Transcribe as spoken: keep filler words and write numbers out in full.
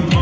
Some